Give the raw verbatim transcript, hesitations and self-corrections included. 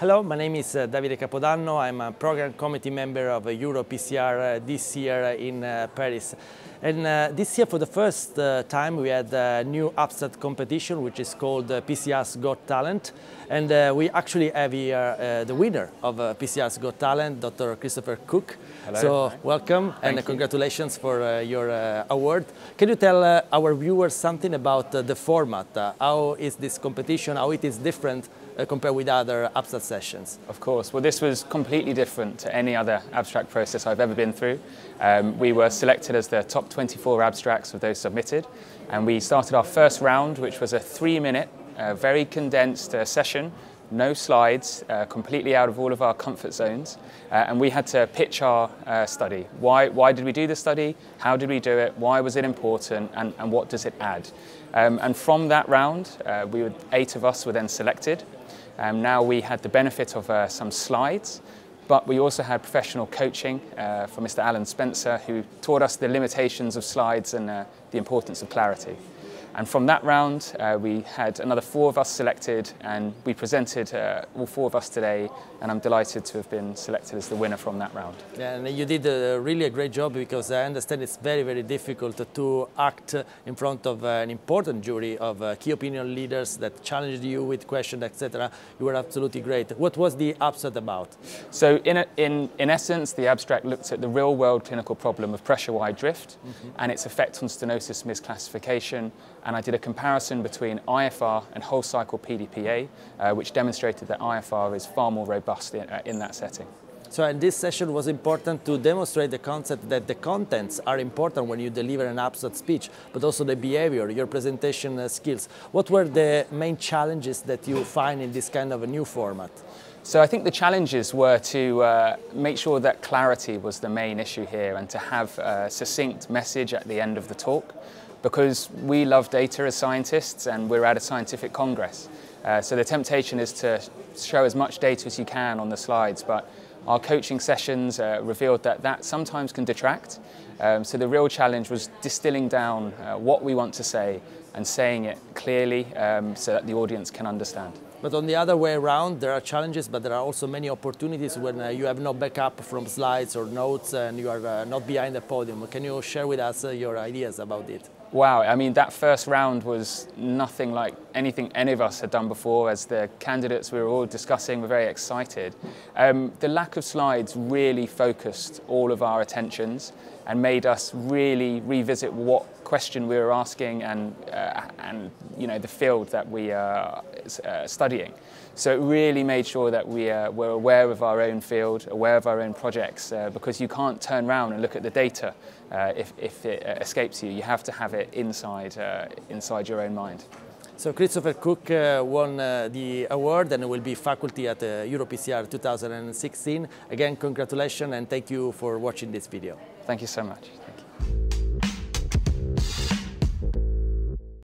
Hello, my name is uh, Davide Capodanno. I'm a program committee member of uh, EuroPCR uh, this year uh, in uh, Paris. And uh, this year, for the first uh, time, we had a new abstract competition, which is called uh, P C R's Got Talent. And uh, we actually have here uh, the winner of uh, P C R's Got Talent, Doctor Christopher Cook. Hello. So, Hi. welcome Thank and uh, congratulations for uh, your uh, award. Can you tell uh, our viewers something about uh, the format? Uh, how is this competition? How it is different uh, compared with other abstract sessions? Of course. Well, this was completely different to any other abstract process I've ever been through. Um, we were selected as the top twenty-four abstracts of those submitted, and we started our first round, which was a three-minute, uh, very condensed uh, session, no slides, uh, completely out of all of our comfort zones, uh, and we had to pitch our uh, study. Why, why did we do the study? How did we do it? Why was it important? And, and what does it add? Um, and from that round, uh, we were, eight of us were then selected. Um, now we had the benefit of uh, some slides, but we also had professional coaching uh, from Mister Alan Spencer, who taught us the limitations of slides and uh, the importance of clarity. And from that round, uh, we had another four of us selected, and we presented uh, all four of us today, and I'm delighted to have been selected as the winner from that round. Yeah, and you did uh, really a great job, because I understand it's very, very difficult to act in front of an important jury of uh, key opinion leaders that challenged you with questions, et cetera. You were absolutely great. What was the abstract about? So in, a, in, in essence, the abstract looked at the real-world clinical problem of pressure-wide drift mm-hmm. and its effect on stenosis misclassification. And I did a comparison between I F R and whole cycle P D P A, uh, which demonstrated that I F R is far more robust in, uh, in that setting. So in this session was important to demonstrate the concept that the contents are important when you deliver an abstract speech, but also the behavior, your presentation skills. What were the main challenges that you find in this kind of a new format? So I think the challenges were to uh, make sure that clarity was the main issue here, and to have a succinct message at the end of the talk, because we love data as scientists and we're at a scientific congress. Uh, so the temptation is to show as much data as you can on the slides, but our coaching sessions uh, revealed that that sometimes can detract. Um, so the real challenge was distilling down uh, what we want to say and saying it clearly um, so that the audience can understand. But on the other way around, there are challenges, but there are also many opportunities when uh, you have no backup from slides or notes and you are uh, not behind the podium. Can you share with us uh, your ideas about it? Wow, I mean, that first round was nothing like anything any of us had done before. As the candidates we were all discussing, we're very excited. Um, the lack of slides really focused all of our attentions and made us really revisit what question we were asking and, uh, and you know, the field that we are uh, studying. So it really made sure that we uh, were aware of our own field, aware of our own projects, uh, because you can't turn around and look at the data uh, if, if it uh, escapes you. You have to have it inside, uh, inside your own mind. So Christopher Cook uh, won uh, the award and will be faculty at uh, EuroPCR two thousand sixteen. Again, congratulations and thank you for watching this video. Thank you so much.